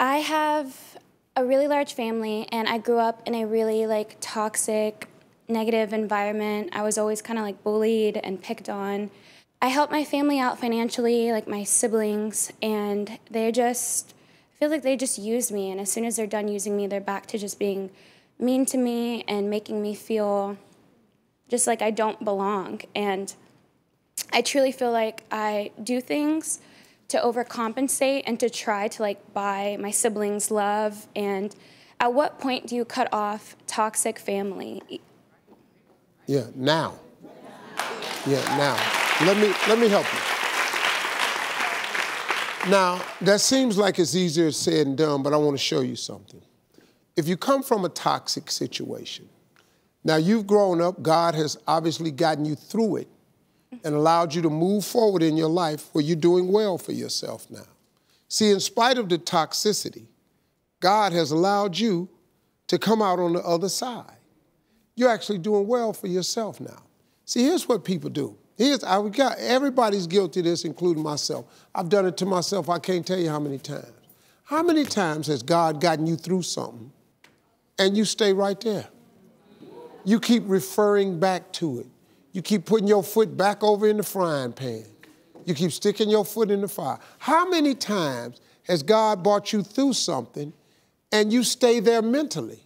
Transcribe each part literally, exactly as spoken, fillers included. I have a really large family, and I grew up in a really like toxic, negative environment. I was always kind of like bullied and picked on. I help my family out financially, like my siblings, and they just I feel like they just use me. And as soon as they're done using me, they're back to just being mean to me and making me feel just like I don't belong. And I truly feel like I do things to overcompensate and to try to like buy my siblings love. And at what point do you cut off toxic family? Yeah, now. Yeah, now. Let me let me help you. Now, that seems like it's easier said than done, but I want to show you something. If you come from a toxic situation, now you've grown up, God has obviously gotten you through it and allowed you to move forward in your life where you're doing well for yourself now. See, in spite of the toxicity, God has allowed you to come out on the other side. You're actually doing well for yourself now. See, here's what people do. Here's, I got, everybody's guilty of this, including myself. I've done it to myself. I can't tell you how many times. How many times has God gotten you through something and you stay right there? You keep referring back to it. You keep putting your foot back over in the frying pan. You keep sticking your foot in the fire. How many times has God brought you through something and you stay there mentally?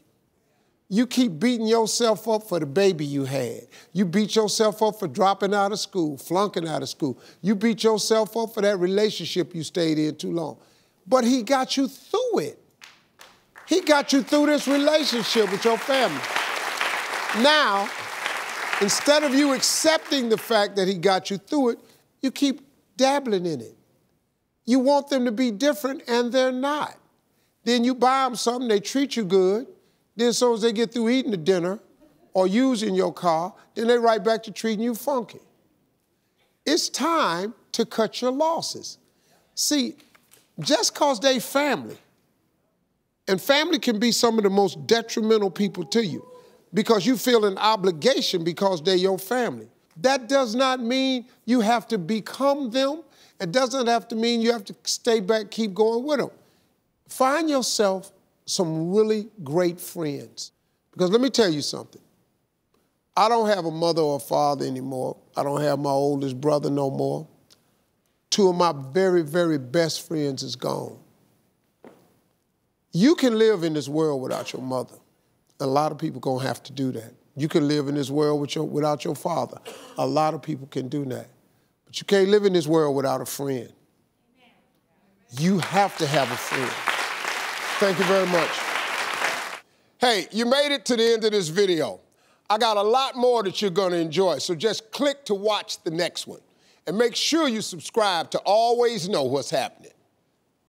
You keep beating yourself up for the baby you had. You beat yourself up for dropping out of school, flunking out of school. You beat yourself up for that relationship you stayed in too long. But he got you through it. He got you through this relationship with your family. Now, instead of you accepting the fact that he got you through it, you keep dabbling in it. You want them to be different, and they're not. Then you buy them something, they treat you good. Then so as they get through eating the dinner or using your car, then they right back to treating you funky. It's time to cut your losses. See, just because they family, and family can be some of the most detrimental people to you, because you feel an obligation because they're your family. That does not mean you have to become them. It doesn't have to mean you have to stay back, keep going with them. Find yourself some really great friends. Because let me tell you something. I don't have a mother or a father anymore. I don't have my oldest brother no more. Two of my very, very best friends is gone. You can live in this world without your mother. A lot of people gonna have to do that. You can live in this world with your, without your father. A lot of people can do that. But you can't live in this world without a friend. You have to have a friend. Thank you very much. Hey, you made it to the end of this video. I got a lot more that you're gonna enjoy, so just click to watch the next one. And make sure you subscribe to always know what's happening.